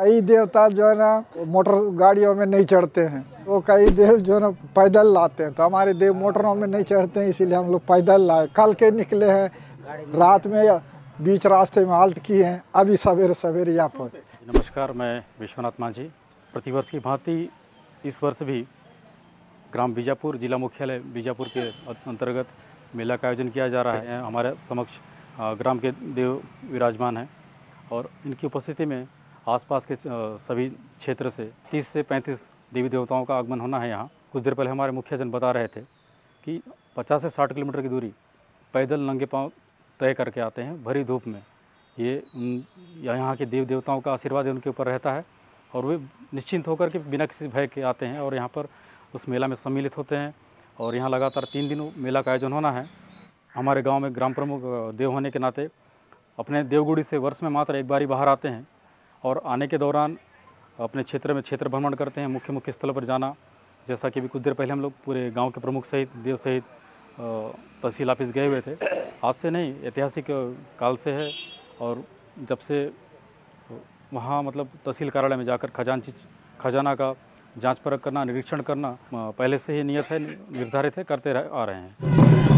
कई देवता जो है ना मोटर गाड़ियों में नहीं चढ़ते हैं, वो तो कई देव जो है ना पैदल लाते हैं, तो हमारे देव मोटरों में नहीं चढ़ते हैं, इसीलिए हम लोग पैदल लाए। कल के निकले हैं, रात में बीच रास्ते में हाल्ट किए हैं, अभी सवेरे सवेरे यहाँ पहुँचे। नमस्कार, मैं विश्वनाथ मांझी। प्रतिवर्ष की भांति इस वर्ष भी ग्राम बीजापुर, जिला मुख्यालय बीजापुर के अंतर्गत मेला का आयोजन किया जा रहा है। हमारे समक्ष ग्राम के देव विराजमान हैं और इनकी उपस्थिति में आसपास के सभी क्षेत्र से 30 से 35 देवी देवताओं का आगमन होना है यहाँ। कुछ देर पहले हमारे मुखियाजन बता रहे थे कि 50 से 60 किलोमीटर की दूरी पैदल नंगे पांव तय करके आते हैं भरी धूप में। ये यहाँ के देवी देवताओं का आशीर्वाद उनके ऊपर रहता है और वे निश्चिंत होकर के बिना किसी भय के आते हैं और यहाँ पर उस मेला में सम्मिलित होते हैं। और यहाँ लगातार 3 दिन मेला का आयोजन होना है। हमारे गांव में ग्राम प्रमुख देव होने के नाते अपने देवगुड़ी से वर्ष में मात्र एक बार ही बाहर आते हैं और आने के दौरान अपने क्षेत्र में क्षेत्र भ्रमण करते हैं। मुख्य मुख्य स्थलों पर जाना, जैसा कि भी कुछ देर पहले हम लोग पूरे गांव के प्रमुख सहित देव सहित तहसील ऑफिस गए हुए थे। आज से नहीं, ऐतिहासिक काल से है और जब से वहाँ मतलब तहसील कार्यालय में जाकर खजाना का जांच परख करना, निरीक्षण करना पहले से ही नियत है, निर्धारित है, करते आ रहे हैं।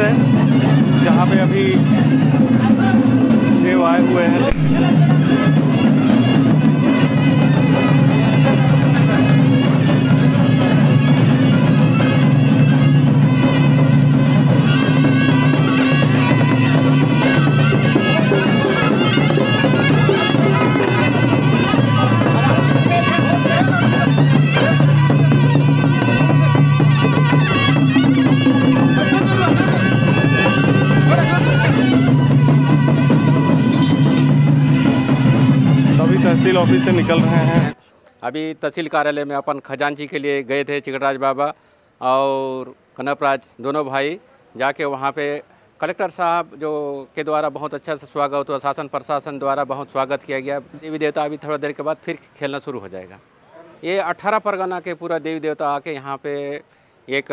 प्लेस है जहाँ पे अभी देव आए हुए हैं। तहसील ऑफिस से निकल रहे हैं। अभी तहसील कार्यालय में अपन खजांची के लिए गए थे चिकटराज बाबा और कनपराज दोनों भाई, जाके वहाँ पे कलेक्टर साहब जो के द्वारा बहुत अच्छा से स्वागत हुआ, शासन प्रशासन द्वारा बहुत स्वागत किया गया। देवी देवता अभी थोड़ा देर के बाद फिर खेलना शुरू हो जाएगा। ये 18 परगना के पूरा देवी देवता आके यहाँ पे एक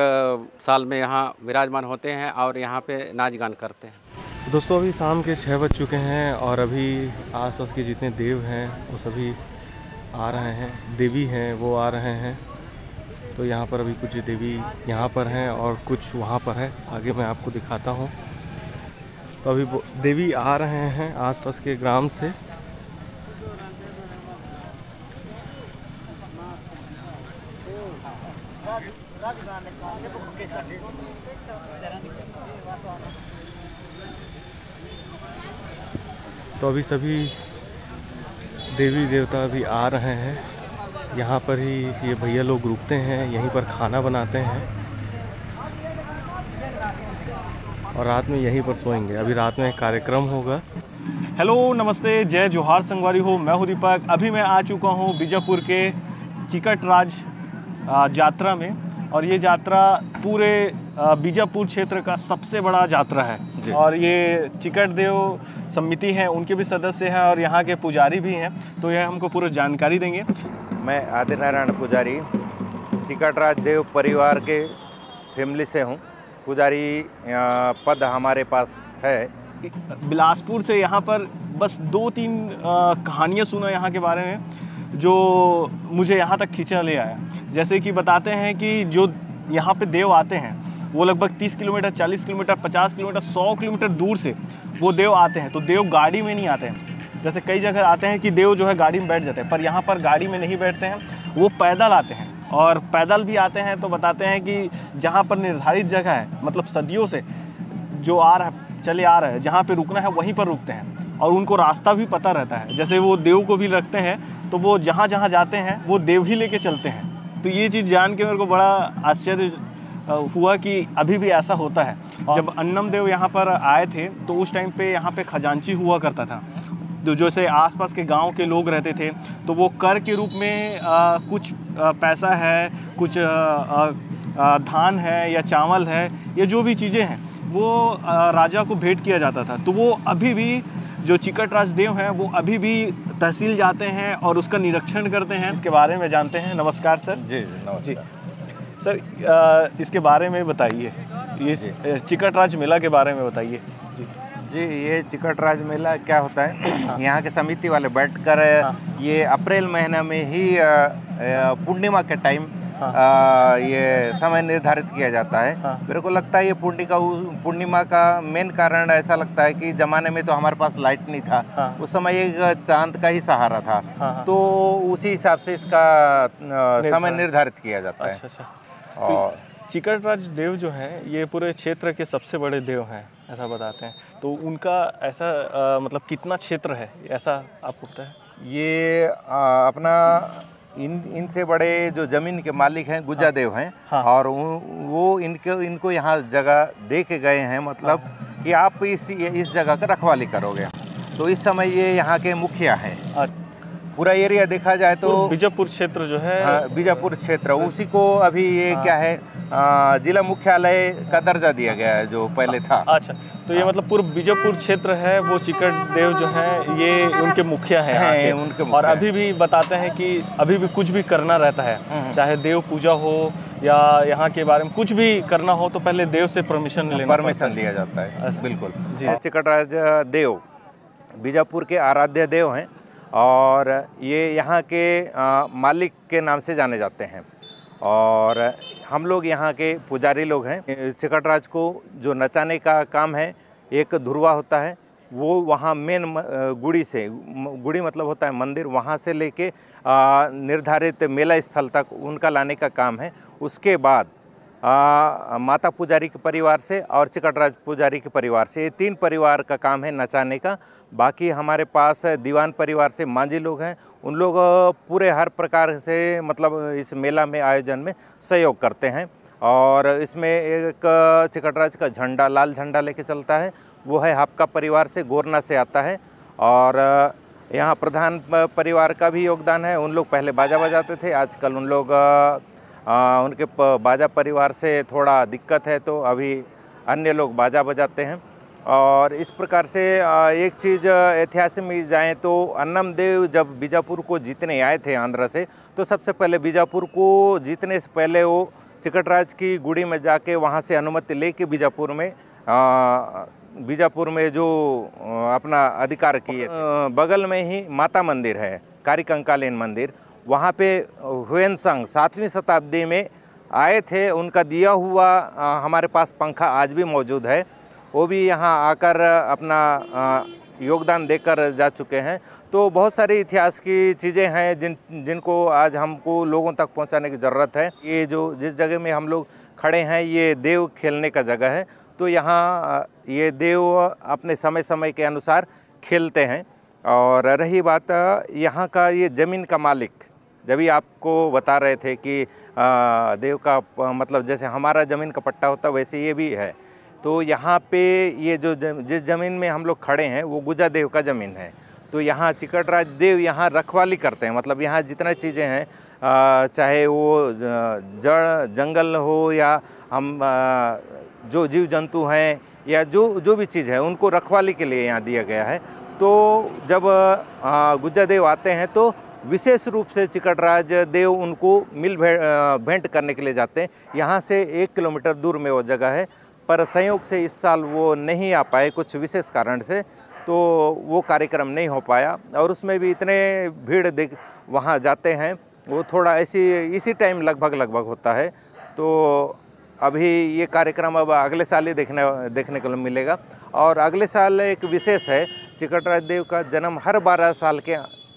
साल में यहाँ विराजमान होते हैं और यहाँ पे नाच गान करते हैं। दोस्तों अभी शाम के 6 बज चुके हैं और अभी आसपास के जितने देव हैं वो सभी आ रहे हैं, देवी हैं वो आ रहे हैं। तो यहाँ पर अभी कुछ देवी यहाँ पर हैं और कुछ वहाँ पर है, आगे मैं आपको दिखाता हूँ। तो अभी देवी आ रहे हैं आसपास के ग्राम से। तो अभी सभी देवी देवता भी आ रहे हैं। यहाँ पर ही ये भैया लोग रुकते हैं, यहीं पर खाना बनाते हैं और रात में यहीं पर सोएंगे। अभी रात में कार्यक्रम होगा। हेलो, नमस्ते, जय जोहार, संगवारी हो। मैं हूँ दीपक। अभी मैं आ चुका हूँ बीजापुर के चिकटराज यात्रा में और ये यात्रा पूरे बीजापुर क्षेत्र का सबसे बड़ा यात्रा है और ये चिकट देव समिति हैं, उनके भी सदस्य हैं और यहाँ के पुजारी भी हैं। तो यह हमको पूरी जानकारी देंगे। मैं आद्यनारायण पुजारी चिकटराज देव परिवार के फैमिली से हूँ। पुजारी पद हमारे पास है। बिलासपुर से यहाँ पर बस 2-3 कहानियाँ सुना यहाँ के बारे में जो मुझे यहाँ तक खींचा ले आया। जैसे कि बताते हैं कि जो यहाँ पर देव आते हैं वो लगभग 30 किलोमीटर, 40 किलोमीटर, 50 किलोमीटर, 100 किलोमीटर दूर से वो देव आते हैं। तो देव गाड़ी में नहीं आते हैं। जैसे कई जगह आते हैं कि देव जो है गाड़ी में बैठ जाते हैं, पर यहाँ पर गाड़ी में नहीं बैठते हैं, वो पैदल आते हैं। और पैदल भी आते हैं तो बताते हैं कि जहाँ पर निर्धारित जगह है, मतलब सदियों से जो आ रहा है, चले आ रहा है, जहाँ पर रुकना है वहीं पर रुकते हैं और उनको रास्ता भी पता रहता है। जैसे वो देव को भी रखते हैं तो वो जहाँ जहाँ जाते हैं वो देव ही लेके चलते हैं। तो ये चीज़ जान के मेरे को बड़ा आश्चर्य हुआ कि अभी भी ऐसा होता है। जब अन्नमदेव यहाँ पर आए थे तो उस टाइम पे यहाँ पे खजांची हुआ करता था। जो जैसे आसपास के गांव के लोग रहते थे तो वो कर के रूप में कुछ पैसा है, कुछ धान है या चावल है, ये जो भी चीज़ें हैं वो राजा को भेंट किया जाता था। तो वो अभी भी जो चिकटराज देव हैं वो अभी भी तहसील जाते हैं और उसका निरीक्षण करते हैं। इसके बारे में जानते हैं। नमस्कार सर। जी जी सर, इसके बारे में बताइए, ये चिकटराज मेला के बारे में बताइए। जी, ये चिकटराज मेला क्या होता है? यहाँ के समिति वाले बैठकर ये अप्रैल महीना में ही पूर्णिमा के टाइम ये समय निर्धारित किया जाता है। मेरे को लगता है ये पूर्णिमा का मेन कारण ऐसा लगता है कि ज़माने में तो हमारे पास लाइट नहीं था। उस समय एक चांद का ही सहारा था। तो उसी हिसाब से इसका समय निर्धारित किया जाता है। अच्छा। और चिकटराज देव जो हैं ये पूरे क्षेत्र के सबसे बड़े देव हैं ऐसा बताते हैं। तो उनका ऐसा मतलब कितना क्षेत्र है ऐसा आपको पता है? ये अपना इनसे बड़े जो जमीन के मालिक हैं गुज्जा देव हैं। और वो इनको यहाँ जगह दे के गए हैं, मतलब कि आप इस जगह का रखवाली करोगे। तो इस समय ये यहाँ के मुखिया हैं। पूरा एरिया देखा जाए तो बीजापुर क्षेत्र जो है, बीजापुर क्षेत्र उसी को अभी ये क्या है जिला मुख्यालय का दर्जा दिया गया है जो पहले था। अच्छा, तो ये मतलब पूरा बीजापुर क्षेत्र है वो चिकट देव जो है ये उनके मुखिया हैं उनके मुखिया। और अभी भी बताते हैं कि अभी भी कुछ भी करना रहता है, चाहे देव पूजा हो या यहाँ के बारे में कुछ भी करना हो तो पहले देव से परमिशन लिया जाता है। बिल्कुल। चिकटराज देव बीजापुर के आराध्य देव हैं और ये यहाँ के मालिक के नाम से जाने जाते हैं। और हम लोग यहाँ के पुजारी लोग हैं। चिकटराज को जो नचाने का काम है, एक धुरवा होता है, वो वहाँ मेन गुड़ी से, गुड़ी मतलब होता है मंदिर, वहाँ से लेके निर्धारित मेला स्थल तक उनका लाने का काम है। उसके बाद माता पुजारी के परिवार से और चिकटराज पुजारी के परिवार से, ये तीन परिवार का काम है नचाने का। बाकी हमारे पास दीवान परिवार से मांझी लोग हैं, उन लोग पूरे हर प्रकार से मतलब इस मेला में आयोजन में सहयोग करते हैं। और इसमें एक चिकटराज का झंडा, लाल झंडा लेके चलता है, वो है हापका परिवार से, गोरना से आता है। और यहाँ प्रधान परिवार का भी योगदान है, उन लोग पहले बाजा बजाते थे, आजकल उन लोग उनके बाजा परिवार से थोड़ा दिक्कत है तो अभी अन्य लोग बाजा बजाते हैं। और इस प्रकार से एक चीज़ इतिहास में जाएं तो अन्नमदेव जब बीजापुर को जीतने आए थे आंध्र से, तो सबसे पहले बीजापुर को जीतने से पहले वो चिकटराज की गुड़ी में जाके वहाँ से अनुमति लेके बीजापुर में जो अपना अधिकार किए। बगल में ही माता मंदिर है, कारिकंकालीन मंदिर, वहाँ पे हुएन संग 7वीं शताब्दी में आए थे। उनका दिया हुआ हमारे पास पंखा आज भी मौजूद है, वो भी यहाँ आकर अपना योगदान देकर जा चुके हैं। तो बहुत सारी इतिहास की चीज़ें हैं जिनको आज हमको लोगों तक पहुँचाने की ज़रूरत है। ये जो जिस जगह में हम लोग खड़े हैं, ये देव खेलने का जगह है, तो यहाँ ये देव अपने समय समय के अनुसार खेलते हैं। और रही बात यहाँ का, ये ज़मीन का मालिक, जब भी आपको बता रहे थे कि देव का मतलब जैसे हमारा ज़मीन का पट्टा होता वैसे ये भी है। तो यहाँ पे ये जो जिस ज़मीन में हम लोग खड़े हैं वो गुज्जा देव का ज़मीन है। तो यहाँ चिकटराज देव यहाँ रखवाली करते हैं, मतलब यहाँ जितना चीज़ें हैं, चाहे वो जड़ जंगल हो या हम जो जीव जंतु हैं या जो भी चीज़ है, उनको रखवाली के लिए यहाँ दिया गया है। तो जब गुज्जा देव आते हैं तो विशेष रूप से चिकटराज देव उनको भेंट करने के लिए जाते हैं। यहाँ से 1 किलोमीटर दूर में वो जगह है, पर संयोग से इस साल वो नहीं आ पाए कुछ विशेष कारण से, तो वो कार्यक्रम नहीं हो पाया। और उसमें भी इतने भीड़ वहाँ जाते हैं, वो थोड़ा इसी टाइम लगभग होता है। तो अभी ये कार्यक्रम अब अगले साल ही देखने को मिलेगा। और अगले साल एक विशेष है, चिकटराज देव का जन्म हर 12 साल के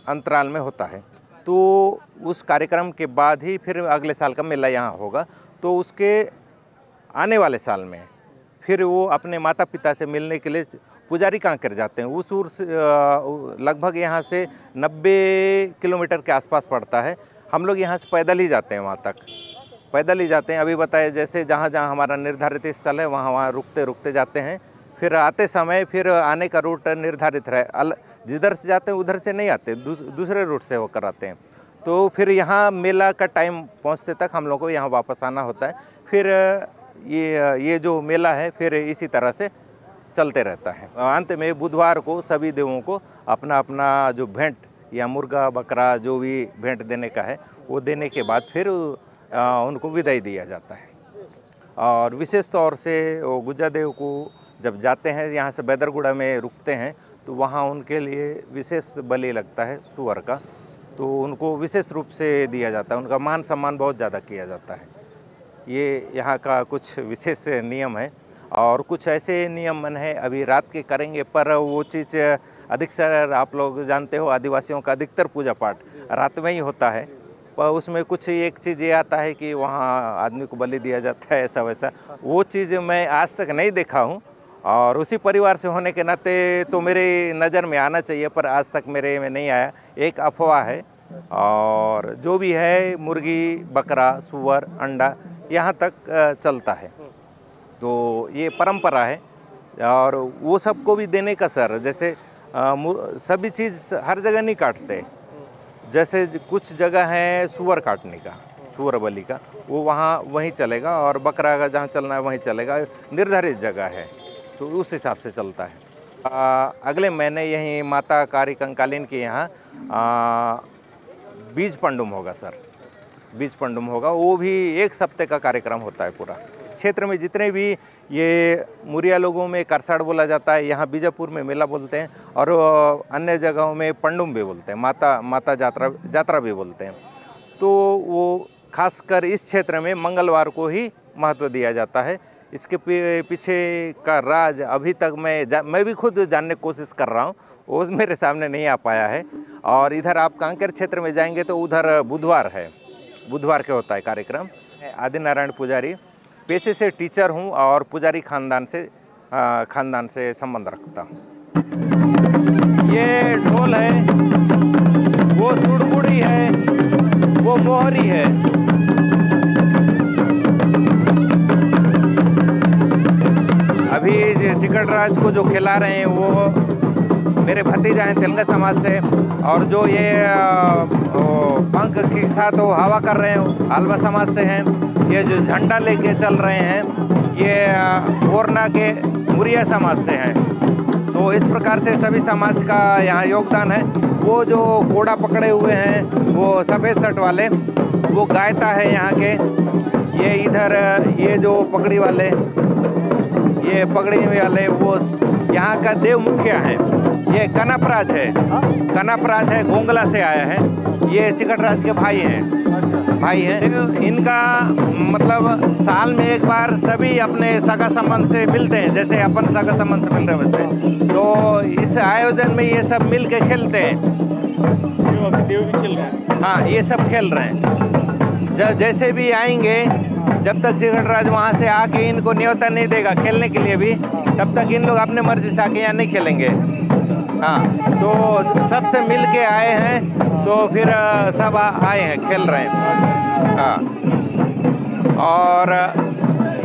अंतराल में होता है, तो उस कार्यक्रम के बाद ही फिर अगले साल का मेला यहाँ होगा। तो उसके आने वाले साल में फिर वो अपने माता पिता से मिलने के लिए पुजारी कांकेर जाते हैं। उस ओर से लगभग यहाँ से 90 किलोमीटर के आसपास पड़ता है। हम लोग यहाँ से पैदल ही जाते हैं, वहाँ तक पैदल ही जाते हैं। अभी बताया जैसे जहाँ हमारा निर्धारित स्थल है वहाँ रुकते जाते हैं। फिर आते समय फिर आने का रूट निर्धारित है, जिधर से जाते हैं उधर से नहीं आते, दूसरे रूट से होकर आते हैं। तो फिर यहाँ मेला का टाइम पहुँचते तक हम लोग को यहाँ वापस आना होता है। फिर ये जो मेला है फिर इसी तरह से चलते रहता है। अंत में बुधवार को सभी देवों को अपना अपना जो भेंट या मुर्गा बकरा जो भी भेंट देने का है वो देने के बाद फिर उनको विदाई दिया जाता है। और विशेष तौर से वो गुज्जा देव को जब जाते हैं यहाँ से बैदरगुड़ा में रुकते हैं, तो वहाँ उनके लिए विशेष बलि लगता है सुअर का, तो उनको विशेष रूप से दिया जाता है, उनका मान सम्मान बहुत ज़्यादा किया जाता है। ये यहाँ का कुछ विशेष नियम है। और कुछ ऐसे नियम मन है अभी रात के करेंगे, पर वो चीज़ अधिकतर आप लोग जानते हो आदिवासियों का अधिकतर पूजा पाठ रात में ही होता है, पर उसमें कुछ एक चीज़ ये आता है कि वहाँ आदमी को बलि दिया जाता है, ऐसा वैसा वो चीज़ मैं आज तक नहीं देखा हूँ। और उसी परिवार से होने के नाते तो मेरे नज़र में आना चाहिए, पर आज तक मेरे में नहीं आया, एक अफवाह है। और जो भी है मुर्गी बकरा सूअर अंडा यहाँ तक चलता है, तो ये परंपरा है। और वो सबको भी देने का सर, जैसे सभी चीज़ हर जगह नहीं काटते, जैसे कुछ जगह है सूअर काटने का, सूअर बलि का, वो वहीं चलेगा, और बकरा का जहाँ चलना है वहीं चलेगा, निर्धारित जगह है तो उस हिसाब से चलता है। अगले महीने यहीं माता कारिकंकालीन के यहाँ बीज पंडुम होगा सर, बीज पंडुम होगा, वो भी 1 सप्ताह का कार्यक्रम होता है। पूरा क्षेत्र में जितने भी ये मुरिया लोगों में करसाड़ बोला जाता है, यहाँ बीजापुर में मेला बोलते हैं, और अन्य जगहों में पंडुम भी बोलते हैं, माता जात्रा भी बोलते हैं। तो वो खासकर इस क्षेत्र में मंगलवार को ही महत्व दिया जाता है। इसके पीछे का राज अभी तक मैं भी खुद जानने की कोशिश कर रहा हूँ, वो मेरे सामने नहीं आ पाया है। और इधर आप कांकेर क्षेत्र में जाएंगे तो उधर बुधवार है, बुधवार के होता है कार्यक्रम। आद्यनारायण पुजारी पेशे से टीचर हूँ और पुजारी खानदान से संबंध रखता हूँ। ये ढोल है, वो टुड़गुड़ी है, वो मोहरी है। अभी चिकटराज को जो खिला रहे हैं वो मेरे भतीजा हैं तेलंगा समाज से, और जो ये पंख के साथ वो हवा कर रहे हैं हलबा समाज से हैं। ये जो झंडा लेके चल रहे हैं ये औरना के मुरिया समाज से हैं। तो इस प्रकार से सभी समाज का यहाँ योगदान है। वो जो घोड़ा पकड़े हुए हैं वो सफ़ेद शर्ट वाले, वो गायता है यहाँ के। ये इधर ये जो पगड़ी वाले, ये पगड़ी वाले वो यहाँ का देव मुखिया है। ये कनपराज है, कनपराज है, गोंगला से आया है। ये चिकटराज के भाई हैं। इनका मतलब साल में एक बार सभी अपने सगा संबंध से मिलते हैं, जैसे अपन सगा संबंध से मिल रहे हैं। तो इस आयोजन में ये सब मिल के खेलते हैं। हाँ, ये सब खेल रहे हैं। जैसे भी आएंगे, जब तक चिकटराज वहाँ से आके इनको न्योता नहीं देगा खेलने के लिए भी, तब तक इन लोग अपने मर्जी से आके यहाँ नहीं खेलेंगे। हाँ, तो सबसे मिल के आए हैं, तो फिर सब आए हैं, खेल रहे हैं। हाँ, और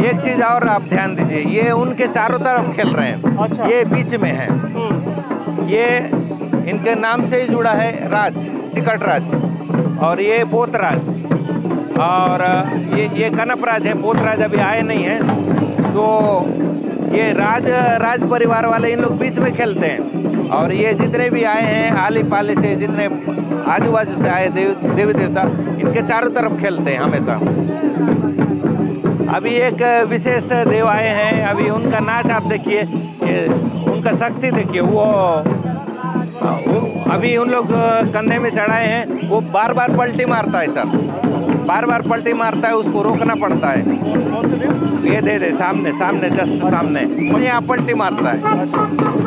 एक चीज़ और आप ध्यान दीजिए, ये उनके चारों तरफ खेल रहे हैं। अच्छा। ये बीच में है, ये इनके नाम से ही जुड़ा है, राज सिकट राज, और ये पोतराज, और ये कनपराज है। पोतराज अभी आए नहीं हैं। तो ये राज परिवार वाले इन लोग बीच में खेलते हैं। और ये जितने भी आए हैं आले पाले से, जितने आजू बाजू से आए देवी देवता, इनके चारों तरफ खेलते हैं हमेशा। अभी एक विशेष देव आए हैं, अभी उनका नाच आप देखिए, उनका शक्ति देखिए। वो अभी उन लोग कंधे में चढ़ाए हैं, वो बार बार पलटी मारता है सर, बार बार पलटी मारता है, उसको रोकना पड़ता है। ये दे सामने जस्ट सामने यहाँ पलटी मारता है।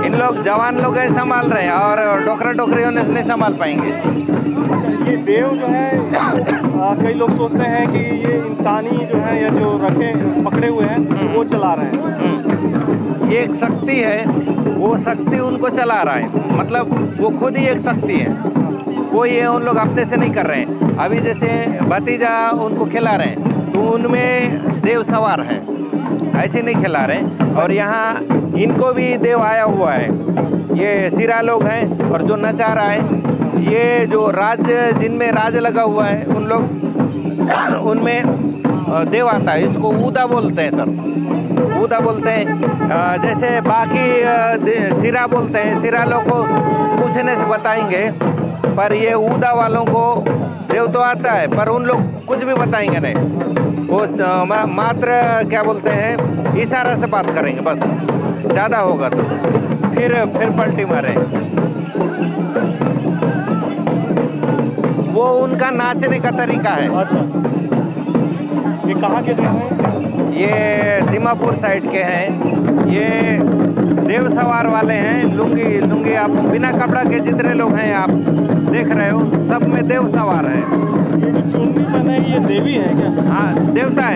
इन लोग जवान लोग है, संभाल रहे हैं, और डोकरा डोकरी होने से नहीं संभाल पाएंगे। ये देव जो है कई लोग सोचते हैं कि ये इंसानी जो है या जो रखे पकड़े हुए हैं वो चला रहे हैं। ये एक शक्ति है, वो शक्ति उनको चला रहा है, मतलब वो खुद ही एक शक्ति है। वो ये उन लोग अपने से नहीं कर रहे हैं। अभी जैसे भतीजा उनको खिला रहे हैं, तो उनमें देव सवार है, ऐसे नहीं खिला रहे हैं। और यहाँ इनको भी देव आया हुआ है, ये सिरा लोग हैं। और जो नचा रहा है, ये जो राज, जिनमें राज लगा हुआ है, उन लोग उनमें देव आता है। इसको ऊदा बोलते हैं सर, ऊदा बोलते हैं। जैसे बाकी सिरा बोलते हैं, सिरा लोग को पूछने से बताएंगे, पर ये ऊदा वालों को देव तो आता है, पर उन लोग कुछ भी बताएंगे नहीं। वो मात्र क्या बोलते हैं, इशारा से बात करेंगे बस, ज़्यादा होगा तो फिर पलटी मारे। वो उनका नाचने का तरीका है। अच्छा, ये कहाँ के देव हैं? ये दीमापुर साइड के हैं। ये देव सवार वाले हैं, लुंगी आप बिना कपड़ा के जितने लोग हैं आप देख रहे हो, सब में देव सवार है। ये जो चुन्नी बना है, ये देवी है क्या? हाँ, देवता है।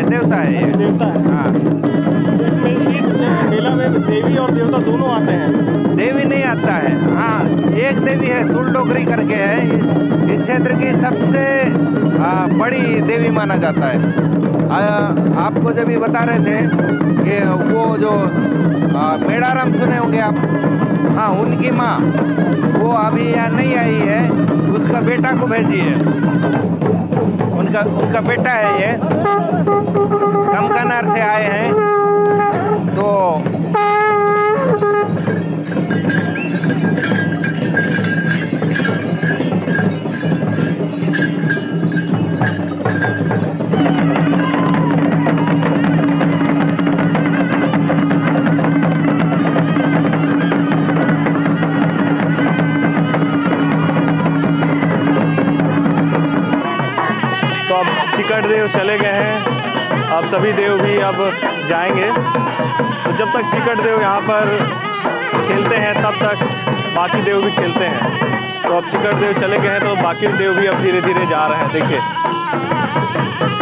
हाँ, इस मेला में देवी और देवता दोनों आते हैं। देवी नहीं आता है। हाँ, एक देवी है, तुल्लोकरी करके है। इस क्षेत्र की सबसे बड़ी देवी माना जाता है। आपको जब ये बता रहे थे कि वो जो मेड़ाराम सुने होंगे आप, हाँ, उनकी माँ वो अभी यहाँ नहीं आई है, उसका बेटा को भेजी है। उनका बेटा है, ये कमकनार से आए हैं। तो सिकट देव चले गए हैं, अब सभी देव भी अब जाएंगे। तो जब तक सिकट देव यहाँ पर खेलते हैं तब तक बाकी देव भी खेलते हैं। तो अब चिकटराज देव चले गए हैं तो बाकी देव भी अब धीरे धीरे जा रहे हैं। देखिए